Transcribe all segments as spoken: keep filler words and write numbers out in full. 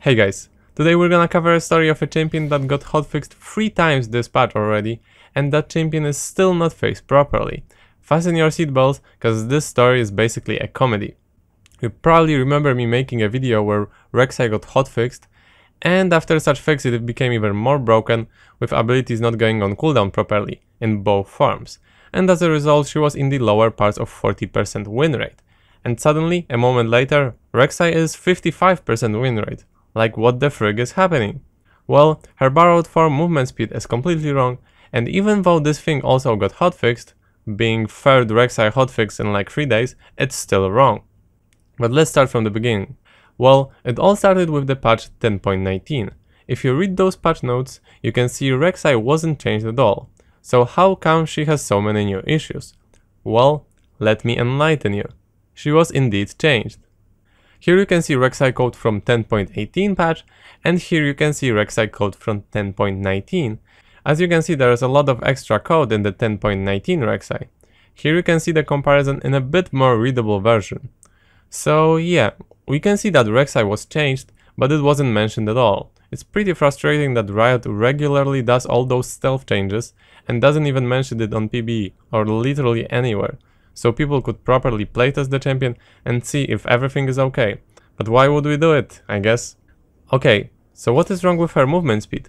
Hey guys, today we're gonna cover a story of a champion that got hotfixed three times this patch already, and that champion is still not fixed properly. Fasten your seatbelts, cause this story is basically a comedy. You probably remember me making a video where Rek'Sai got hotfixed, and after such fix it became even more broken, with abilities not going on cooldown properly, in both forms, and as a result she was in the lower parts of forty percent win rate. And suddenly, a moment later, Rek'Sai is fifty-five percent win rate. Like, what the frig is happening? Well, her borrowed form movement speed is completely wrong, and even though this thing also got hotfixed, being third Rek'Sai hotfix in like three days, it's still wrong. But let's start from the beginning. Well, it all started with the patch ten point nineteen. If you read those patch notes, you can see Rek'Sai wasn't changed at all. So how come she has so many new issues? Well, let me enlighten you. She was indeed changed. Here you can see Rek'Sai code from ten point eighteen patch, and here you can see Rek'Sai code from ten point nineteen. As you can see, there is a lot of extra code in the ten point nineteen Rek'Sai. Here you can see the comparison in a bit more readable version. So yeah, we can see that Rek'Sai was changed, but it wasn't mentioned at all. It's pretty frustrating that Riot regularly does all those stealth changes and doesn't even mention it on P B E or literally anywhere, so people could properly playtest the champion and see if everything is okay. But why would we do it, I guess? Okay, so what is wrong with her movement speed?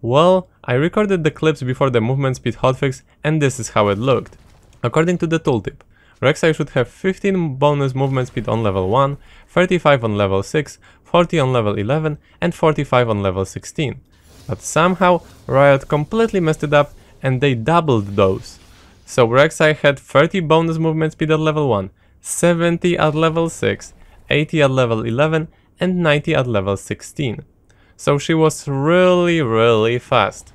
Well, I recorded the clips before the movement speed hotfix, and this is how it looked. According to the tooltip, Rek'Sai should have fifteen bonus movement speed on level one, thirty-five on level six, forty on level eleven, and forty-five on level sixteen. But somehow, Riot completely messed it up and they doubled those. So Rek'Sai had thirty bonus movement speed at level one, seventy at level six, eighty at level eleven, and ninety at level sixteen. So she was really, really fast.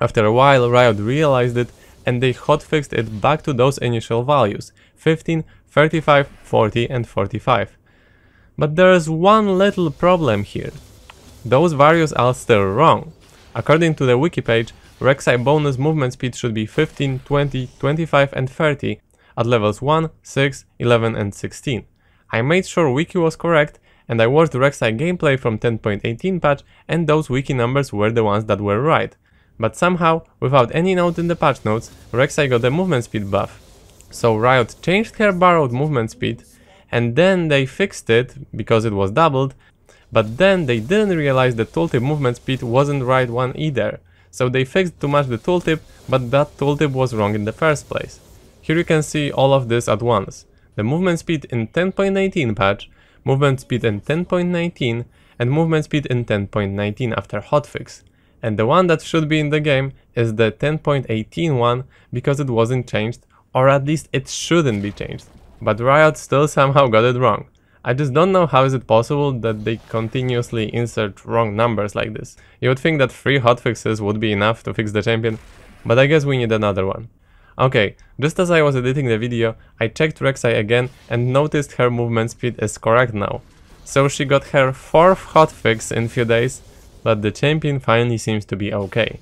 After a while, Riot realized it and they hotfixed it back to those initial values, fifteen, thirty-five, forty, and forty-five. But there is one little problem here. Those values are still wrong. According to the wiki page, Rek'Sai bonus movement speed should be fifteen, twenty, twenty-five, and thirty at levels one, six, eleven, and sixteen. I made sure wiki was correct, and I watched Rek'Sai gameplay from ten point eighteen patch, and those wiki numbers were the ones that were right. But somehow, without any note in the patch notes, Rek'Sai got a movement speed buff. So Riot changed her borrowed movement speed, and then they fixed it because it was doubled, but then they didn't realize the tooltip movement speed wasn't right one either. So they fixed to match the tooltip, but that tooltip was wrong in the first place. Here you can see all of this at once. The movement speed in ten point nineteen patch, movement speed in ten point nineteen, and movement speed in ten point nineteen after hotfix. And the one that should be in the game is the ten point eighteen one, because it wasn't changed, or at least it shouldn't be changed. But Riot still somehow got it wrong. I just don't know how is it possible that they continuously insert wrong numbers like this. You would think that three hotfixes would be enough to fix the champion, but I guess we need another one. Okay, just as I was editing the video, I checked Rek'Sai again and noticed her movement speed is correct now. So she got her fourth hotfix in few days, but the champion finally seems to be okay.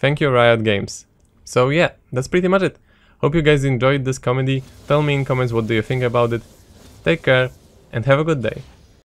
Thank you, Riot Games. So yeah, that's pretty much it. Hope you guys enjoyed this comedy. Tell me in comments what do you think about it. Take care and have a good day.